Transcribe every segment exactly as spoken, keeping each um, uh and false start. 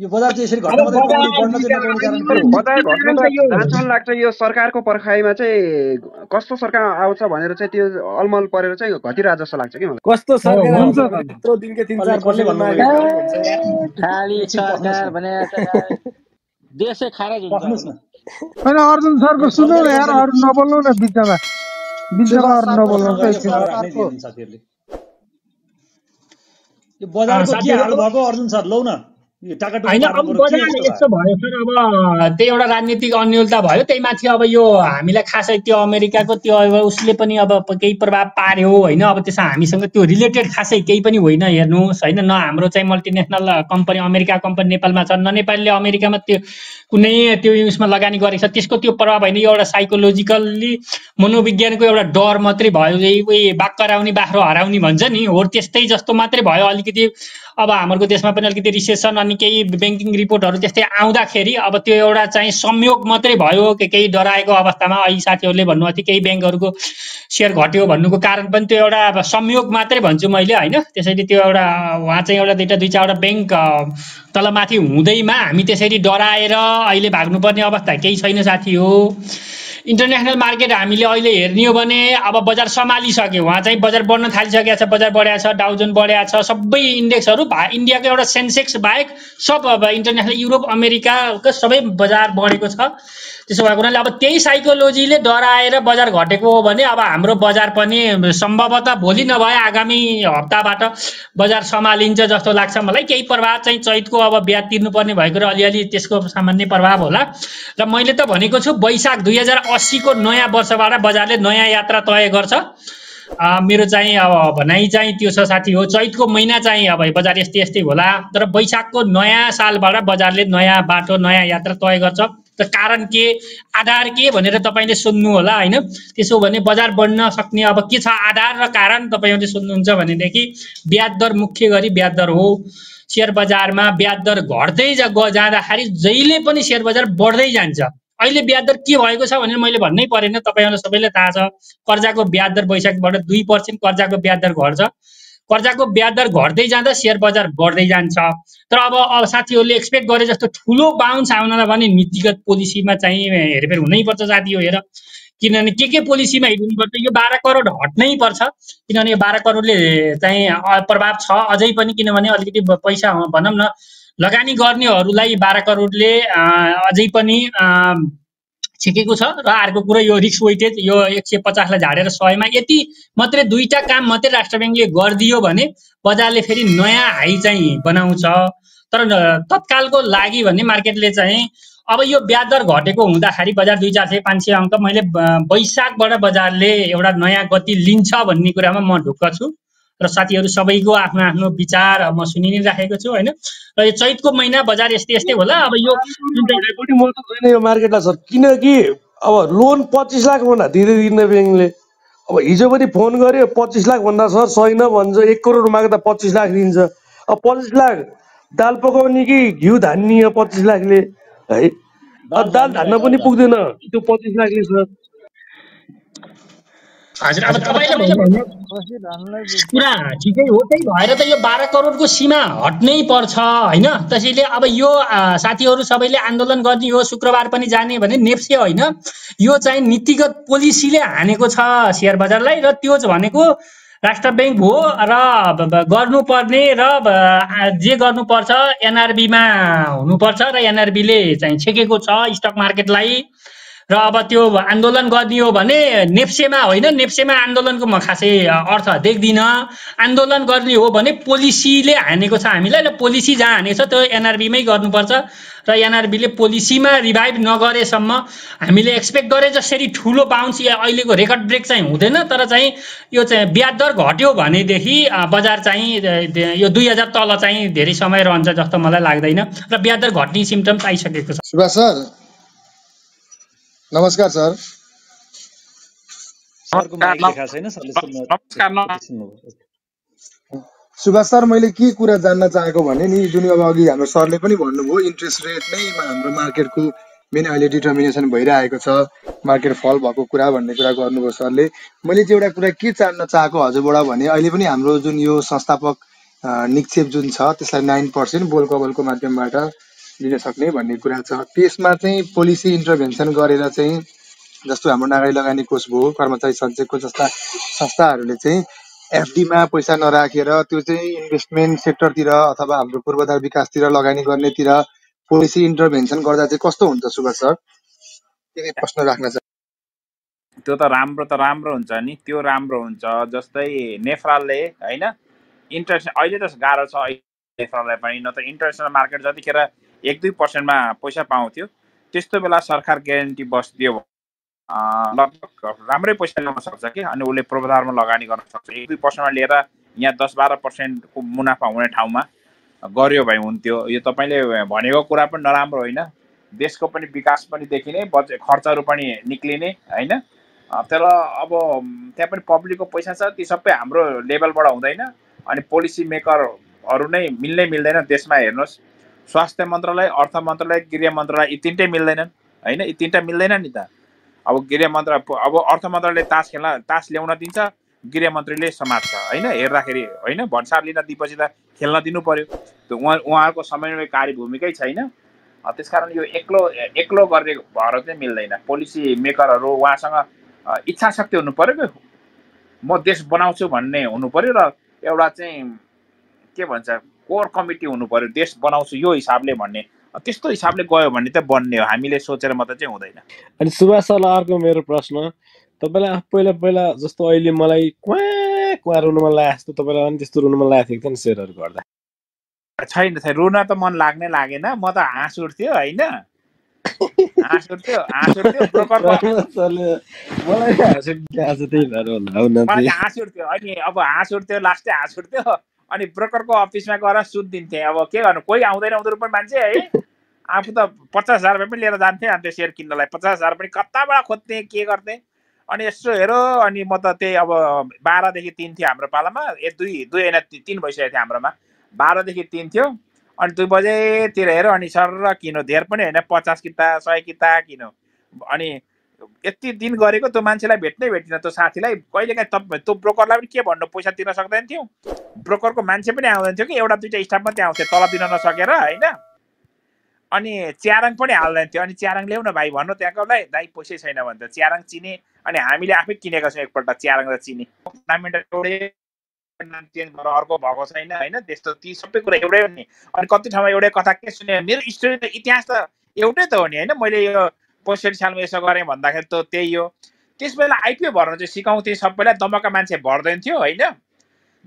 यो बजार चाहिँ यसरी घट्न मात्रै गर्न दिनको कारण बताए घट्न त आँचल लाग्छ। यो सरकारको परखाइमा चाहिँ कस्तो सरकार आउँछ भनेर चाहिँ त्यो अलमल परेर चाहिँ घटिरहेको जस्तो लाग्छ कि मलाई। कस्तो सरकार आउँछ यत्रो दिनकै तीन चार वर्षले भन्नु खाली सरकार भने देशै खारेज हुन्छ हैन। अर्जुन सरको सुन्नु न यार, अरु नबोल्नु न बिचमा बिचमा अरु नबोल्नु साथीहरुले। यो बजारको के हाल भएको अर्जुन सर लौ न होइन। अब बजारमा यस्तो भयो सर, अब त्यही एउटा राजनीतिक अन्योलता भयो, त्यही माथि अब यो हामीलाई खासै त्यो अमेरिकाको त्यो उसले पनि अब केही प्रभाव पार्यो होइन। अब त्यसमा हामीसँग त्यो रिलेटेड खासै केही पनि होइन हेर्नुहोस् होइन। न हाम्रो चाहिँ मल्टिनेसनल कम्पनी अमेरिका कम्पनी नेपालमा छ, न नेपालले अमेरिकामा त्यो कुनै त्यो उसमा लगानी गरेको छ, त्यसको त्यो प्रभाव होइन। यो एउटा साइकोलोजिकल्ली मनोविज्ञानको एउटा डर मात्रै भयो, यही बाक्कराउने बाख्रो हराउने भन्छ नि हो, त्यस्तै जस्तो मात्रै भयो अलिकति। अब हाम्रो देशमा पनि अलिकति रिसेसन अनि केही ब्याङ्किङ रिपोर्टहरू त्यस्तै आउँदाखेरि अब त्यो एउटा चाहिँ संयोग मात्रै भयो कि केही डराएको अवस्थामा। अहिले साथीहरूले भन्नुभएको थियो केही ब्याङ्कहरूको सेयर घट्यो भन्नुको कारण पनि त्यो एउटा संयोग मात्रै भन्छु मैले होइन। त्यसैले त्यो एउटा उहाँ चाहिँ एउटा दुईवटा दुई चारवटा ब्याङ्क तलमाथि हुँदैमा हामी त्यसरी डराएर अहिले भाग्नुपर्ने अवस्था केही छैन साथी हो। इन्टरनेसनल मार्केट हामीले अहिले हेर्ने हो भने अब बजार सम्हालिसक्यो, उहाँ चाहिँ बजार बढ्न थालिसकेको छ, बजार बढ्या छ, डाउजन बढ्या छ, सबै इन्डेक्सहरू इन्डियाको एउटा सेन्सेक्स बाहेक सब अब इन्टरनेसनल युरोप अमेरिकाको सबै बजार बढेको छ। त्यसो भएको हुनाले अब त्यही साइकोलोजीले डराएर बजार घटेको हो भने अब हाम्रो बजार पनि सम्भवतः भोलि नभए आगामी हप्ताबाट बजार सम्हालिन्छ जस्तो लाग्छ मलाई। केही प्रभाव चाहिँ चैतको अब ब्याज तिर्नुपर्ने भएको र अलिअलि त्यसको सामान्य प्रभाव होला। र मैले त भनेको छु वैशाख दुई हजार अस्सीको नयाँ वर्षबाट बजारले नयाँ यात्रा तय गर्छ। मेरो चाहिँ अब भनाइ चाहिँ त्यो छ साथी हो। चैतको महिना चाहिँ अब बजार यस्तै यस्तै होला, तर वैशाखको नयाँ सालबाट बजारले नयाँ बाटो नयाँ यात्रा तय गर्छ। त कारण के आधार के भनेर तपाईँले सोध्नु होला होइन। त्यसो भने बजार बढ्न सक्ने अब के छ आधार र कारण तपाईँहरूले सोध्नुहुन्छ भनेदेखि ब्याज दर मुख्य गरी ब्याज दर हो। सेयर बजारमा ब्याज दर घट्दै जाँदाखेरि जहिले पनि सेयर बजार बढ्दै जान्छ। अहिले ब्याज दर के भएको छ भनेर मैले भन्नै परेन, तपाईँहरूलाई सबैले थाहा छ। कर्जाको ब्याज दर वैशाखबाट दुई पर्सेन्ट कर्जाको ब्याज दर घट्छ। कर्जाको ब्याज दर घट्दै जाँदा सेयर बजार बढ्दै जान्छ। तर अब अब साथीहरूले एक्सपेक्ट गरे जस्तो ठुलो बााउन्स आउनलाई भने नीतिगत पोलिसीमा चाहिँ हेरफेर हुनैपर्छ साथी हो। हेर किनभने के के पोलिसीमा हिँड्नुपर्छ, यो बाह्र करोड हट्नै पर्छ किनभने यो बाह्र करोडले चाहिँ प्रभाव छ अझै पनि। किनभने अलिकति पैसा भनौँ न लगानी गर्नेहरूलाई बाह्र करोडले अझै पनि छेकेको छ। र अर्को कुरो यो रिस्क वेटेज यो एक सय पचासलाई झारेर सयमा यति मात्रै दुईवटा काम मात्रै राष्ट्र ब्याङ्कले गरिदियो भने बजारले फेरि नयाँ हाई चाहिँ बनाउँछ। तर तत्कालको लागि भन्ने मार्केटले चाहिँ अब यो ब्याज दर घटेको हुँदाखेरि बजार दुई चार सय पाँच सय अङ्क मैले वैशाखबाट बजारले एउटा नयाँ गति लिन्छ भन्ने कुरामा म ढुक्क छु। र साथीहरू सबैको आफ्नो आफ्नो विचार म सुनि नै राखेको छु होइन। र यो चैतको महिना बजार यस्तै यस्तै होला। अब यो म त छैन यो मार्केटलाई सर, किनकि अब लोन पच्चिस लाख भन्दा धेरै दिने ब्याङ्कले। अब हिजो पनि फोन गर्यो पच्चिस लाख भन्दा सर छैन भन्छ, एक करोड माग्दा पच्चिस लाख दिन्छ। अब पच्चिस लाख दाल पकाउने कि घिउ धान्ने हो पच्चिस लाखले है, दाल धान्न पनि पुग्दैन त्यो पच्चिस लाखले सर। हजुर अब तपाईँले भन्नु कुरा ठिकै हो, त्यही भएर त यो बाह्र करोडको सीमा हट्नै पर्छ होइन। त्यसैले अब यो साथीहरू सबैले आन्दोलन गर्ने हो, शुक्रबार पनि जाने भने नेप्से होइन, यो चाहिँ नीतिगत पोलिसीले हानेको छ सेयर बजारलाई। र त्यो भनेको राष्ट्र ब्याङ्क हो र गर्नुपर्ने र जे गर्नुपर्छ एनआरबीमा हुनुपर्छ र एनआरबीले चाहिँ छेकेको छ स्टक मार्केटलाई। र अब त्यो आन्दोलन गर्ने हो भने नेप्सेमा होइन, नेप्सेमा आन्दोलनको म खासै अर्थ देख्दिनँ। आन्दोलन गर्ने हो भने पोलिसीले हानेको छ हामीलाई, र पोलिसी जहाँ हानेको छ त्यो एनआरबीमै गर्नुपर्छ। र एनआरबीले पोलिसीमा रिभाइभ नगरेसम्म हामीले एक्सपेक्ट गरे जसरी ठुलो बााउन्स या अहिलेको रेकर्ड ब्रेक चाहिँ हुँदैन। तर चाहिँ यो चाहिँ ब्याज दर घट्यो भनेदेखि बजार चाहिँ यो दुई हजार तल चाहिँ धेरै समय रहन्छ जस्तो मलाई लाग्दैन, र ब्याज दर घट्ने सिम्टम्स आइसकेको छ। सुभाष सर नमस्कार सर। सुभाष सर मैले के कुरा जान्न चाहेको भने नि, जुन अब अघि हाम्रो सरले पनि भन्नुभयो इन्ट्रेस्ट रेट नै हाम्रो मार्केटको मेन अहिले डिटर्मिनेसन भइरहेको छ, मार्केट फल भएको कुरा भन्ने कुरा गर्नुभयो सरले। मैले चाहिँ एउटा कुरा के जान्न चाहेको हजुरबाट भने अहिले पनि हाम्रो जुन यो संस्थापक निक्षेप जुन छ त्यसलाई nine percent बोल कबल को माध्यमबाट लिन सक्ने भन्ने कुरा छ। त्यसमा चाहिँ पोलिसी इन्टरभेन्सन गरेर चाहिँ जस्तो हाम्रो नागरिक लगानी कोष भो कर्मचारी सञ्चयको जस्ता संस्थाहरूले चाहिँ एफडी मा पैसा नराखेर त्यो चाहिँ इन्भेस्टमेन्ट सेक्टरतिर अथवा हाम्रो पूर्वाधार विकासतिर लगानी गर्नेतिर पोलिसी इन्टरभेन्सन गर्दा चाहिँ कस्तो हुन्छ सुभाष सर? त्यही प्रश्न राख्न चाहन्छु। त्यो त राम्रो त राम्रो हुन्छ नि, त्यो राम्रो हुन्छ। जस्तै नेफ्राले हैन इन्टरनेसनल अहिले त गाह्रो छ नेफ्रालाई पनि, न त इन्टरनेसनल मार्केट जतिखेर एक दुई पर्सेन्टमा पैसा पाउँथ्यो त्यस्तो बेला सरकार ग्यारेन्टी बस्दियो लगभग राम्रै पैसा ल्याउन सक्छ कि, अनि उसले पूर्वाधारमा लगानी गर्न सक्छ। एक दुई पर्सेन्टमा लिएर यहाँ दस बाह्र पर्सेन्टको मुनाफा हुने ठाउँमा गर्यो भए हुन्थ्यो। यो तपाईँले भनेको कुरा पनि नराम्रो होइन, देशको पनि विकास पनि देखिने, बजेट खर्चहरू पनि निक्लिने होइन। तर अब त्यहाँ पनि पब्लिकको पैसा छ, ती सबै हाम्रो लेभलबाट हुँदैन अनि पोलिसी मेकरहरू नै मिल्नै मिल्दैन देशमा। हेर्नुहोस् स्वास्थ्य मन्त्रालय, अर्थ मन्त्रालय, गृह मन्त्रालय यी तिनटै मिल्दैनन् होइन, यी तिनटा मिल्दैन नि त। अब गृह मन्त्र अब अर्थ मन्त्रालयले तास खेल्न तास ल्याउन दिन्छ, गृह मन्त्रीले समात्छ होइन हेर्दाखेरि होइन, भन्सार लिन दिएपछि त खेल्न दिनु पर्यो। त्यो उहाँ उहाँहरूको समन्वयकारी भूमिकै छैन। त्यसकारण यो एक्लो एक्लो गर्ने भएर चाहिँ मिल्दैन। पोलिसी मेकरहरू उहाँसँग इच्छा शक्ति हुनु पर्यो, म देश बनाउँछु भन्ने हुनु पर्यो र एउटा चाहिँ के भन्छ कोर कमिटी हुनु पर्यो, देश बनाउँछु यो हिसाबले भन्ने। त्यस्तो हिसाबले गयो भने त बन्ने हो, हामीले सोचेर मात्र चाहिँ हुँदैन। अनि सुभाष सरलाई अर्को मेरो प्रश्न, तपाईँलाई पहिला पहिला जस्तो अहिले मलाई क्वाँ क्वाँ रुन मन लाग्यो जस्तो तपाईँलाई अनि त्यस्तो रुन मन लागेको थियो नि सेयरहरू गर्दा? छैन छैन, रुन त मन लाग्ने लागेन, म त हाँस उठ्थ्यो होइन, हाँस उठ्थ्यो हाँस उठ्थ्यो मलाई हाँस उठ्थ्यो। अनि अब हाँस उठ्थ्यो लास्टै हाँस उठ्थ्यो, अनि ब्रोकरको अफिसमा गएर सुत दिन्थे। अब के गर्नु, कोही आउँदैन उनीहरू पनि मान्छे है। आफू त पचास हजार रुपियाँ पनि लिएर जान्थे अन्त सेयर किन्नलाई, पचास हजार पनि कताबाट खोज्थे के गर्थे। अनि यसो हेरो अनि म त त्यही अब बाह्रदेखि तिन थियो हाम्रो पालामा, ए दुई दुई होइन तिन भइसकेको थियो हाम्रोमा, बाह्रदेखि तिन थियो। अनि दुई बजेतिर हेऱ्यो अनि सर किन धेर पनि होइन, पचास किता सय किता किन। अनि यति दिन गरेको त्यो मान्छेलाई भेट्नै भेटिन, त्यो साथीलाई कहिलेकाहीँ तपाईँ त्यो ब्रोकरलाई पनि के भन्नु, पैसा तिर्न सक्दैन थियौँ, ब्रोकरको मान्छे पनि आउँदैन थियो कि, एउटा दुईवटा स्टाफ मात्रै आउँथ्यो तलब दिन नसकेर होइन। अनि च्यारङ पनि हाल्दैन थियो, अनि च्यारङ ल्याउ न भाइ भन्नु त्यहाँकोलाई, दाइ पैसै छैन भन्थ्यो। च्यारङ चिने अनि हामीले आफै किनेको छौँ एकपल्ट च्यारङ र चिनी, चेन्ज गरेर अर्को भएको छैन होइन। त्यस्तो ती सबै कुरा एउटै हो नि। अनि कति ठाउँमा एउटै कथा के सुने, मेरो स्टोरी त इतिहास त एउटै त हो नि होइन। मैले यो पैँसठी सालमा यसो गरेँ भन्दाखेरि त त्यही हो। त्यस बेला आइपिओ भर्न चाहिँ सिकाउँथे सबैलाई, दमकका मान्छे भर्दैन थियो होइन।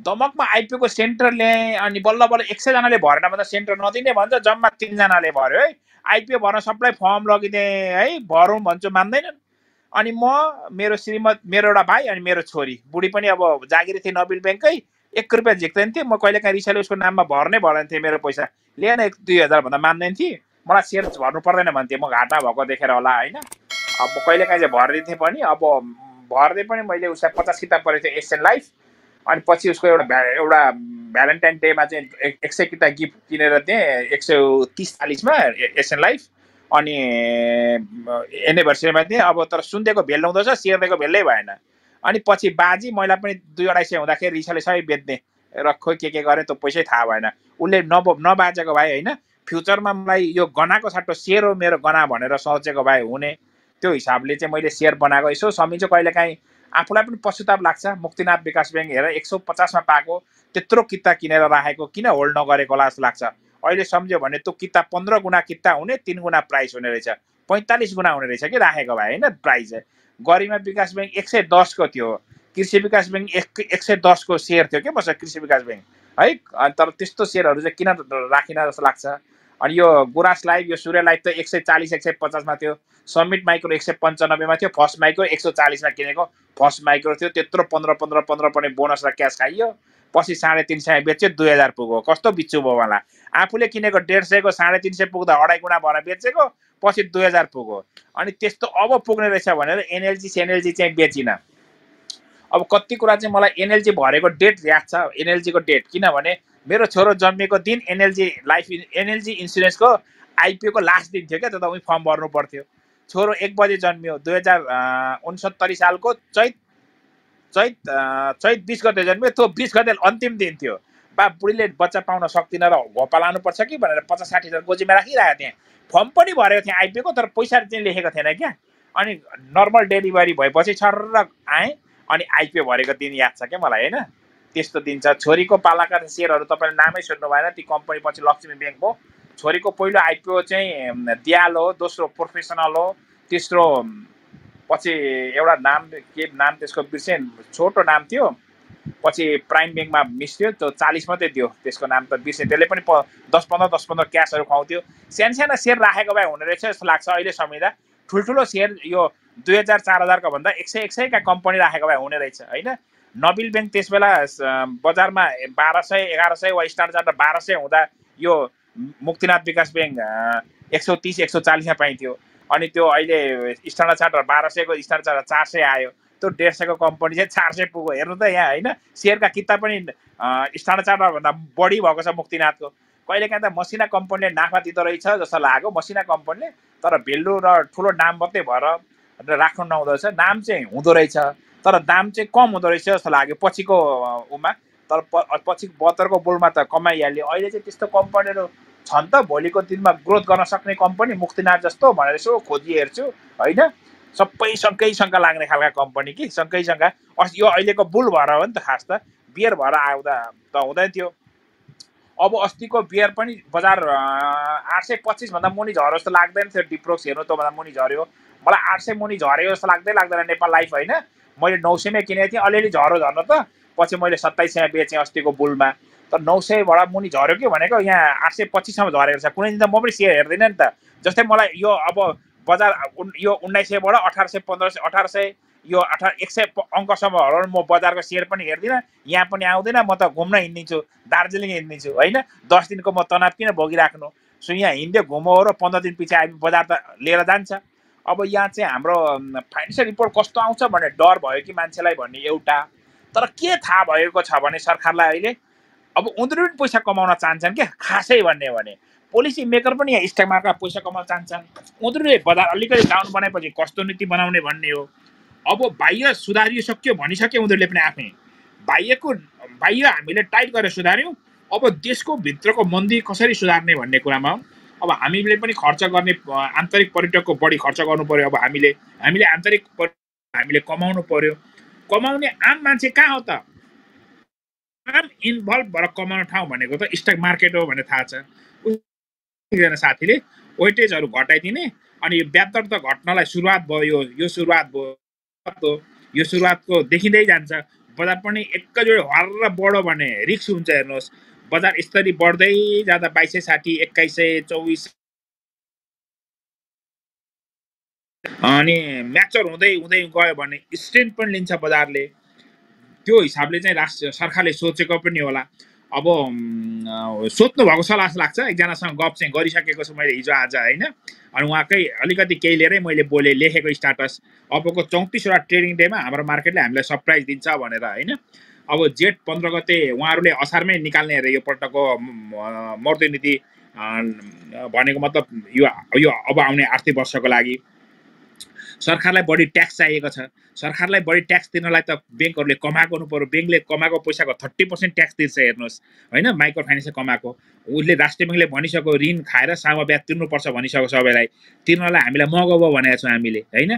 दमकमा आइपिओको सेन्टर ल्याएँ अनि बल्ल बल्ल एक सयजनाले भरेन भन्दा सेन्टर नदिने भन्छ, जम्मा तिनजनाले भर्यो है। आइपिओ भर्न सबलाई फर्म लगिदिएँ है, भरौँ भन्छु मान्दैनन्। अनि म मेरो श्रीमती मेरो एउटा भाइ अनि मेरो छोरी बुढी पनि अब जागिर थिएँ नबिल ब्याङ्ककै, एक रुपियाँ झिक्दैन थिएँ म, कहिलेकाहीँ रिसाले उसको नाममा भर्नै भर्दैन थिएँ मेरो पैसा, ल्याएन एक दुई हजार भन्दा मान्दैन थिएँ, मलाई सेयर भर्नु पर्दैन भन्थेँ, म घाटा भएको देखेर होला होइन। अब म कहिलेकाहीँ चाहिँ भरिदिन्थेँ पनि, अब भर्दै पनि मैले उसलाई पचास किताब परेको थिएँ एसियन लाइफ, अनि पछि उसको एउटा भ्या एउटा भ्यालेन्टाइन डेमा चाहिँ एक सय किताब गिफ्ट किनेर दिएँ एक सय तिस चालिसमा एसियन लाइफ, अनि एनिभर्सरीमा थिएँ। अब तर सुन्देको भेल हुँदो सेर्दैको भेलै भएन। अनि पछि बाजी मैला पनि दुई अढाई सय हुँदाखेरि रिसाले सबै बेच्ने र खोइ के के गरेँ त्यो पैसै थाहा भएन। उसले नब नबाजेको भाइ होइन, फ्युचरमा मलाई यो गनाको साटो सेयर हो मेरो गना भनेर सोचेको भाइ हुने। त्यो हिसाबले चाहिँ मैले सेयर बनाएको यसो समिन्छ। कहिलेकाहीँ आफूलाई पनि पश्चाताप लाग्छ, मुक्तिनाथ विकास ब्याङ्क हेरेर एक सौ पचासमा पाएको त्यत्रो किता किनेर राखेको किन होल्ड नगरेको होला जस्तो लाग्छ। अहिले सम्झ्यो भने त्यो किताब पन्ध्र गुणा किता हुने, तिन गुणा प्राइस हुने रहेछ, पैँतालिस गुणा हुने रहेछ कि राखेको भाइ होइन प्राइस। गरिमा विकास ब्याङ्क एक सय दसको थियो, कृषि विकास ब्याङ्क एक एक सय दसको सेयर थियो कि मसँग कृषि विकास ब्याङ्क है। तर त्यस्तो सेयरहरू चाहिँ किन राखिन जस्तो लाग्छ। अनि यो गुराँस लाइफ यो सूर्य लाइफ त एक सय चालिस एक सय पचासमा थियो, समिट माइक्रो एक सय पन्चानब्बेमा थियो, फर्स्ट माइक्रो एक सय चालिसमा किनेको फर्स्ट माइक्रो थियो। त्यत्रो पन्ध्र पन्ध्र पन्ध्र पनि बोनस र क्यास खाइयो, पछि साढे तिन सय बेच्यो दुई हजार पुग्यो। कस्तो बिच्छु भयो होला, आफूले किनेको डेढ सयको साढे तिन सय पुग्दा अढाई गुणा भएर बेचेको, पछि दुई हजार पुग्यो। अनि त्यस्तो अब पुग्ने रहेछ भनेर एनएलजी सेनएलजी चाहिँ बेचिन। अब कति कुरा चाहिँ मलाई एनएलजी भरेको डेट याद छ, एनएलजीको डेट, किनभने मेरो छोरो जन्मेको दिन एनएलजी लाइफ एनएलजी इन्सुरेन्सको आइपिओको लास्ट दिन थियो क्या, त्यता उही फर्म भर्नु पर्थ्यो। छोरो एक बजे जन्मियो दुई हजार उनसत्तरी सालको चैत चैत चैत बिस गते जन्मियो, त्यो बिस गते अन्तिम दिन थियो। बाप बुढीले बच्चा पाउन सक्दिन र घोपालाउनु पर्छ कि भनेर पचास साठी हजार गोजीमा राखिराखेको थिए। फर्म पनि भरेको थिए आइपिएको तर पैसा चाहिँ लेखेको थिएन क्या। अनि नर्मल डेलिभरी भएपछि छर्र आए अनि आइपिओ भरेको दिन याद छ के मलाई हैन। त्यस्तो दिन छ। छोरीको पालाका शेयरहरु तपाईले नामै सुन्नु भएन। ती कम्पनी पछि लक्ष्मी बैंक हो। छोरीको पहिलो आइपिओ चाहिँ दियाल हो, दोस्रो प्रोफेसनल हो, तेस्रो पछि एउटा नाम के नाम त्यसको बिर्सेँ, छोटो नाम थियो, पछि प्राइम बैंकमा मिस्थ्यो त्यो चालीस मात्रै दियो त्यसको नाम त बिर्सेँ। त्यसले पनि दस पन्ध्र दस पन्ध्र क्याशहरु खुवाउँथ्यो। सानसाना शेयर राखेको भए हुने रहेछ जस्तो लाग्छ अहिले सम्झिँदा। ठुलठुलो शेयर यो दुई हजार चार हजार का भन्दा एक सय एक सय का कम्पनी राखेको भए हुने रहेछ हैन। नबिल बैंक त्यसबेला बजारमा बाह्र सय एघार सय वा स्टान्डर्ड बाह्र सय हुँदा यो मुक्तिनाथ विकास बैंक एक सय तीस एक सय चालीस मा पाइन्थ्यो। अनि त्यो अहिले स्टान्डर्ड चार्टर बाह्र सय को स्टान्डर्ड चार सय आयो। त्यो एक सय पचास को कम्पनी चाहिँ चार सय पुग्यो। हेर्नु त यहाँ हैन। शेयरका किता पनि स्टान्डर्ड चार्टर भन्दा बढी भएको छ मुक्तिनाथको। कहिलेकाहीँ त मसिना कम्पनीले नाफा दिँदो रहेछ जस्तो लाग्यो मसिना कम्पनीले, तर भेल्यु र ठुलो नाम मात्रै भएर राख्नु नहुँदो रहेछ। नाम चाहिँ हुँदो रहेछ तर दाम चाहिँ कम हुँदो रहेछ जस्तो लाग्यो पछिको उमा। तर पछि बहत्तर को बोलमा त कमाइहाल्यो। अहिले चाहिँ त्यस्तो कम्पनीहरु छन् त भोलिको दिनमा ग्रोथ गर्न सक्ने कम्पनी मुक्तिनाथ जस्तो भनेर यसो खोजी हेर्छु हैन। सबै सँगै सँगै लाग्ने खालका कम्पनी कि सँगै सँगै यो अहिलेको बुल भएर हो नि त। खास त बियर भएर आउँदा त हुँदैन थियो। अब अस्तिको बियर पनि बजार आठ सय पच्चीस भन्दा मुनि झर्यो जस्तो लाग्दैन थियो। डिप्रोक्स हेर्नु त भन्दा मुनि झर्यो। मलाई आठ सय मुनि झर्यो जस्तो लाग्दै लाग्दैन नेपाल लाइफ हैन। मैले नौ सय मै किनेको थिएँ। अलिअलि झर्यो झर्न त पछि मैले सत्ताइस सय बेचेँ अस्तिको बुलमा। तर नौ सय बाट मुनि झर्यो कि भनेको यहाँ आठ सय पच्चीस सम्म झरेको छ। कुनै दिन त म पनि शेयर हेर्दिन नि त। जस्तै मलाई यो अब बजार यो उन्नाइस सय बाट अठार सय पन्ध्र सय अठार सय यो एक सय अंकसम्म हराउनु म बजारको शेयर पनि हेर्दिन। यहाँ पनि आउँदैन। म त घुम्न हिँड्दिन्छु, दार्जिलिङ हिँड्दिन्छु हैन। दस दिनको म तनाव किन भोगिराख्नु। सो यहाँ हिँड्दै घुमो र पन्ध्र दिन पछि हामी बजार त लिएर जान्छ। अब यहाँ चाहिँ हाम्रो फाइनान्सियल रिपोर्ट कस्तो आउँछ भन्ने डर भयो कि मान्छेलाई भन्ने एउटा। तर के थाहा भएको छ भने सरकारलाई अहिले अब उनीहरु पैसा कमाउन चाहन्छन् के। खासै भन्ने भने पोलिसी मेकर पनि यहाँ स्टक मार्केटमा पैसा कमाउन चाहन्छन्। उनीहरुले बजार अलिकति डाउन बनाएपछि कस्तो नीति बनाउने भन्ने हो। अब बाह्य सुधारियो सक्यो भनिसके उनीहरुले पनि आफै बाह्यको बाह्य हामीले टाइट गरेर सुधार्यौ। अब देशको भित्रको मन्दी कसरी सुधार्ने भन्ने कुरामा अब हामीले पनि खर्च गर्ने आन्तरिक पर्यटकको बढी खर्च गर्नु पर्यो। अब हामीले हामीले आन्तरिक हामीले कमाउनु पर्यो। कमाउने आम मान्छे कहाँ हो त। आम इन्भल्भ भएर कमाउने ठाउँ भनेको त स्टक मार्केट हो भने थाहा छ। उनीजना साथीले वेटेजहरु घटाइदिने अनि यो ब्याजदर त घट्नलाई सुरुवात भयो। यो सुरुवात भयो। यो सुरुवातको देखिँदै जान्छ। बजार पनि एकैचोटी हर्र बढ्यो भने रिस्क हुन्छ। हेर्नुस् बजार यसरी बढ्दै जाँदा बाइस सय साठी एक्काइस सय चौबिस अनि म्याचर हुँदै हुँदै गयो भने स्ट्रेन्थ पनि लिन्छ बजारले। त्यो हिसाबले चाहिँ राष्ट्र सरकारले सोचेको पनि होला। अब सोच्नु भएको छ जस्तो लाग्छ। एकजनासँग गफ चाहिँ गरिसकेको छु मैले हिजो आज हैन। अनि उहाँकै अलिकति केही लिएरै मैले बोले लेखेको स्ट्याटस अबको चौंतीस वटा ट्रेडिङ डेमा हाम्रो मार्केटले हामीलाई सरप्राइज दिन्छ भनेर हैन। अब जेठ पन्ध्र गते उहाँहरूले असारमै निकाल्ने अरे यो पटकको मर्दे नीति भनेको मतलब यो यो अब आउने आर्थिक वर्षको लागि। सरकारलाई बढी ट्याक्स चाहिएको छ। सरकारलाई बढी ट्याक्स दिनलाई त बैंकहरुले कमाएको हुनुपर्यो। बैंकले कमाएको पैसाको तीस प्रतिशत ट्याक्स तिर्छ हेर्नुस् हैन। माइक्रो फाइनान्सले कमाएको उले राष्ट्रिय बैंकले भनिसक्यो ऋण खाएर सामा ब्याज तिर्नुपर्छ भनिसक्यो। सबैलाई तिर्नलाई हामीलाई मगाउ भनेको छ हामीले हैन।